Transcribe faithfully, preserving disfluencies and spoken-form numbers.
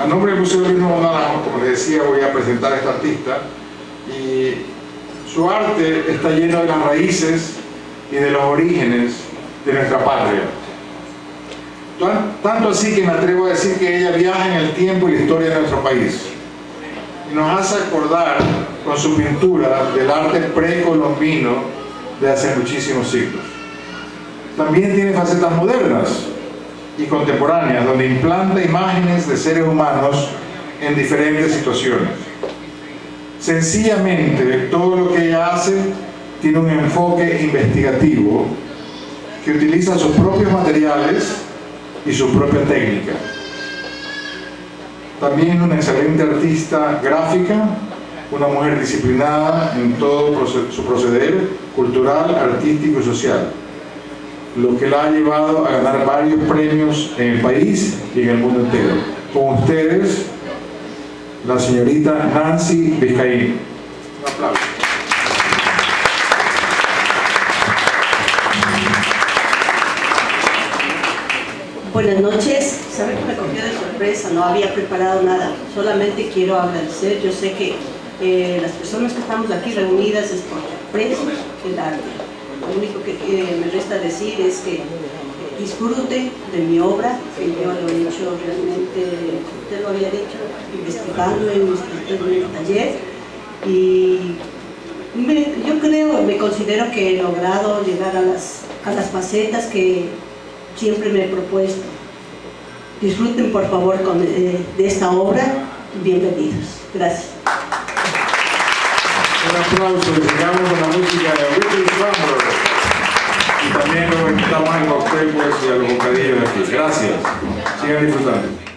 A nombre del Museo Luis A. Noboa Naranjo, como les decía, voy a presentar a esta artista, y su arte está lleno de las raíces y de los orígenes de nuestra patria. Tanto así que me atrevo a decir que ella viaja en el tiempo y la historia de nuestro país, y nos hace acordar con su pintura del arte precolombino de hace muchísimos siglos. También tiene facetas modernas y contemporáneas, donde implanta imágenes de seres humanos en diferentes situaciones. Sencillamente, todo lo que ella hace tiene un enfoque investigativo que utiliza sus propios materiales y su propia técnica. También una excelente artista gráfica, una mujer disciplinada en todo su proceder cultural, artístico y social, lo que la ha llevado a ganar varios premios en el país y en el mundo entero. Con ustedes, la señorita Nancy Vizcaíno. Un aplauso. Buenas noches. Saben que me cogió de sorpresa, no había preparado nada. Solamente quiero agradecer. Yo sé que eh, las personas que estamos aquí reunidas es porque aprecian el arte. Lo único que eh, me resta decir es que disfrute de mi obra, que yo lo he hecho realmente, usted lo había dicho, investigando en mi taller, y me, yo creo, me considero que he logrado llegar a las, a las facetas que siempre me he propuesto. Disfruten por favor con, eh, de esta obra, bienvenidos. Gracias. Un aplauso, llegamos con la música de Willy Summer, y también lo invitamos al cóctel pues, y a los bocadillos de aquí. Gracias, sigan disfrutando.